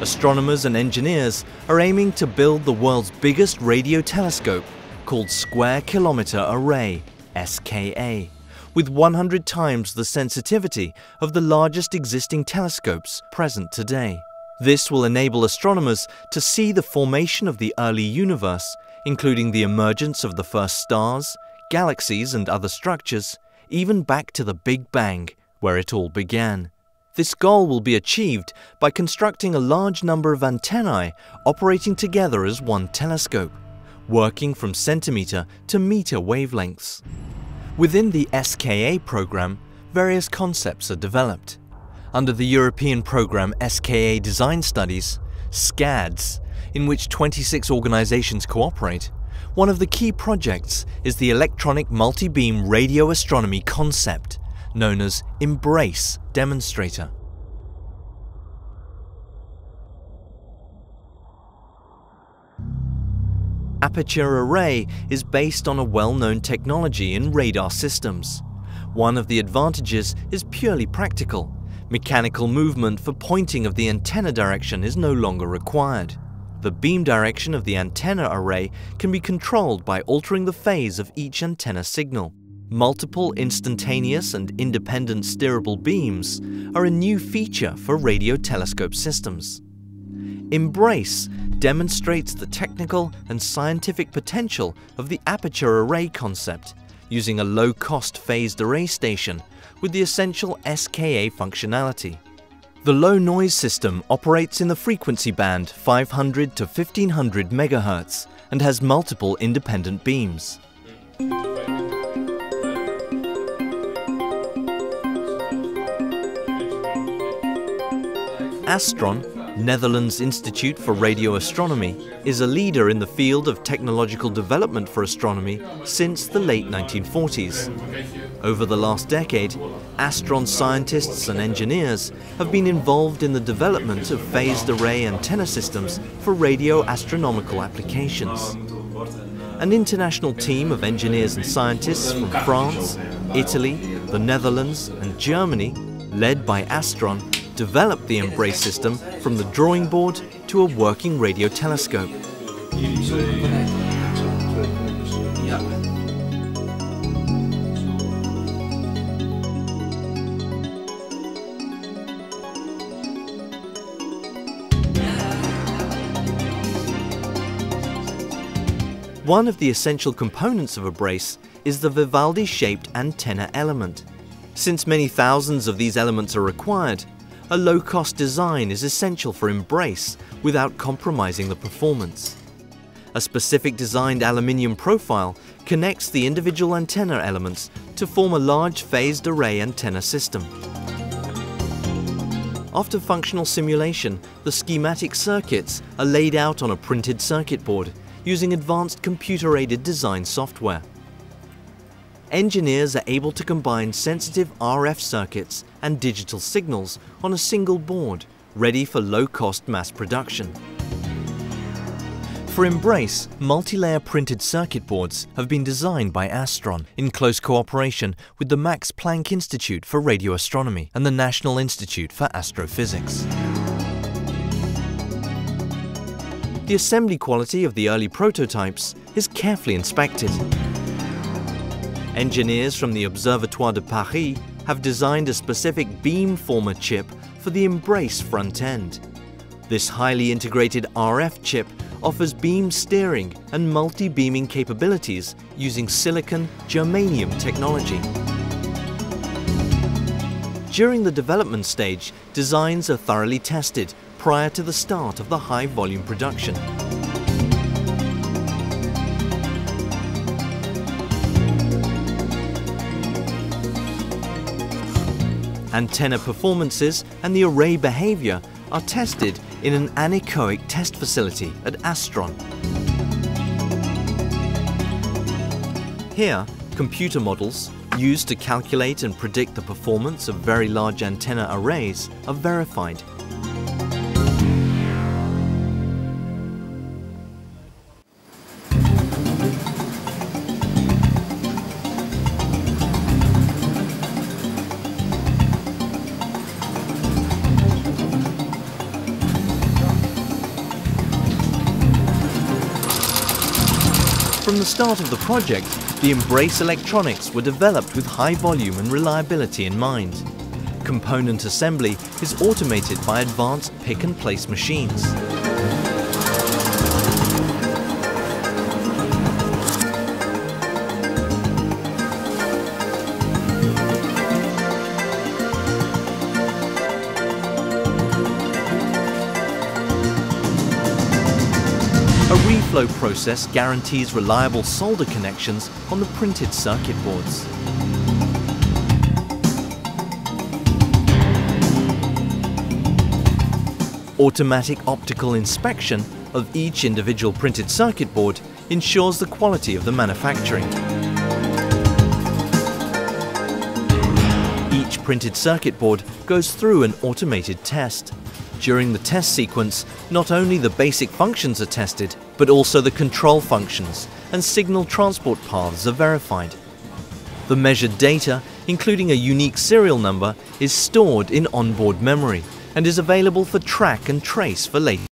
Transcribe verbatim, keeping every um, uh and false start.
Astronomers and engineers are aiming to build the world's biggest radio telescope, called Square Kilometer Array, S K A, with one hundred times the sensitivity of the largest existing telescopes present today. This will enable astronomers to see the formation of the early universe, including the emergence of the first stars, galaxies and other structures, even back to the Big Bang, where it all began. This goal will be achieved by constructing a large number of antennae operating together as one telescope, working from centimeter to meter wavelengths. Within the S K A program, various concepts are developed. Under the European program S K A Design Studies, SKADS, in which twenty-six organizations cooperate, one of the key projects is the Electronic Multi-Beam Radio Astronomy Concept, known as EMBRACE Demonstrator. Aperture Array is based on a well-known technology in radar systems. One of the advantages is purely practical. Mechanical movement for pointing of the antenna direction is no longer required. The beam direction of the antenna array can be controlled by altering the phase of each antenna signal. Multiple instantaneous and independent steerable beams are a new feature for radio telescope systems. EMBRACE demonstrates the technical and scientific potential of the aperture array concept using a low-cost phased array station with the essential S K A functionality. The low-noise system operates in the frequency band five hundred to fifteen hundred megahertz and has multiple independent beams. Astron, Netherlands Institute for Radio Astronomy, is a leader in the field of technological development for astronomy since the late nineteen forties. Over the last decade, Astron scientists and engineers have been involved in the development of phased array antenna systems for radio astronomical applications. An international team of engineers and scientists from France, Italy, the Netherlands and Germany, led by Astron, developed the EMBRACE system from the drawing board to a working radio telescope. One of the essential components of a brace is the Vivaldi-shaped antenna element. Since many thousands of these elements are required, a low-cost design is essential for EMBRACE without compromising the performance. A specific designed aluminium profile connects the individual antenna elements to form a large phased array antenna system. After functional simulation, the schematic circuits are laid out on a printed circuit board using advanced computer-aided design software. Engineers are able to combine sensitive R F circuits and digital signals on a single board, ready for low-cost mass production. For EMBRACE, multi-layer printed circuit boards have been designed by Astron in close cooperation with the Max Planck Institute for Radio Astronomy and the National Institute for Astrophysics. The assembly quality of the early prototypes is carefully inspected. Engineers from the Observatoire de Paris have designed a specific beamformer chip for the EMBRACE front end. This highly integrated R F chip offers beam steering and multi-beaming capabilities using silicon germanium technology. During the development stage, designs are thoroughly tested prior to the start of the high-volume production. Antenna performances and the array behavior are tested in an anechoic test facility at Astron. Here, computer models used to calculate and predict the performance of very large antenna arrays are verified. the start of the project, the EMBRACE electronics were developed with high volume and reliability in mind. Component assembly is automated by advanced pick-and-place machines. A reflow process guarantees reliable solder connections on the printed circuit boards. Automatic optical inspection of each individual printed circuit board ensures the quality of the manufacturing. Each printed circuit board goes through an automated test. During the test sequence, not only the basic functions are tested, but also the control functions and signal transport paths are verified. The measured data, including a unique serial number, is stored in onboard memory and is available for track and trace for later.